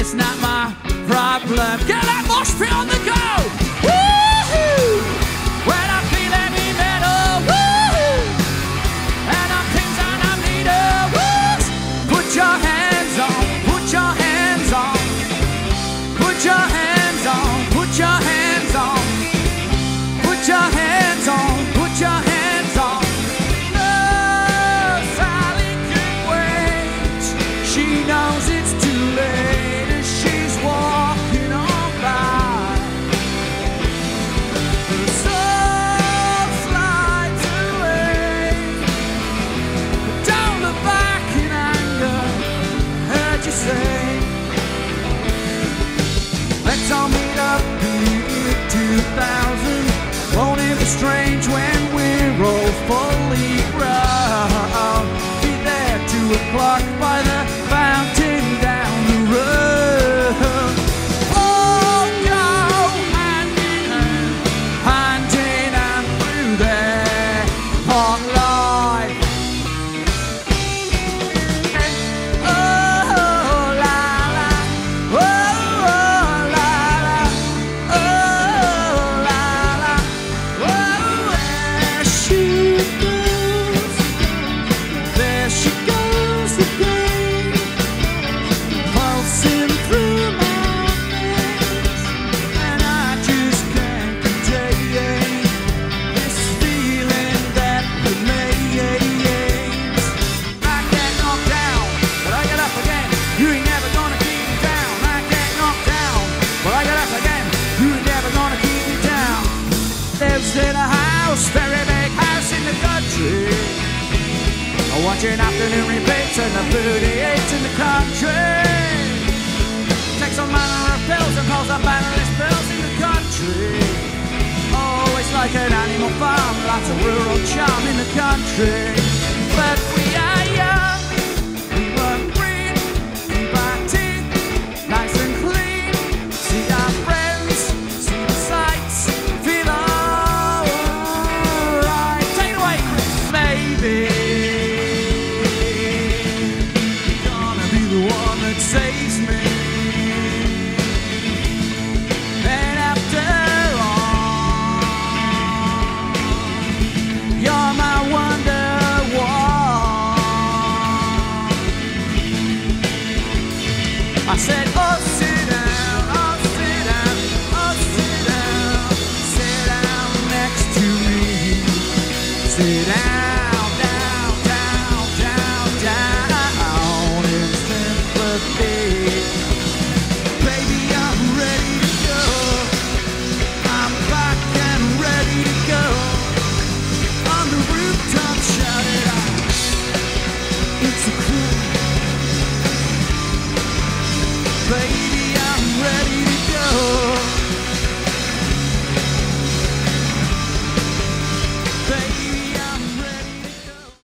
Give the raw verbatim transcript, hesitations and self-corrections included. it's not my problem. Get that mosh pit on the go! Woo-hoo! When I feel heavy metal, woo-hoo! And I'm kings and I'm leader, woo! Put your hands on, put your hands on, put your hands on, put your hands on, put your hands on, put your hands on. Let's all meet up in the year two thousand. Won't it be strange when we're all fully grown? Be there two o'clock by the fountain down the road. All go hand in hand, hand in hand through there on life. In a house, very big house in the country. I'm watching afternoon repeats and the thirty-eights in the country. Takes a manner of pills and calls a banner his pills in the country. Oh, it's like an animal farm, lots of rural charm in the country. But we are young, we were green, keep our teeth nice and clean. See our friends, see the sights, feel our saves me. And after all, you're my wonderwall. I said, oh,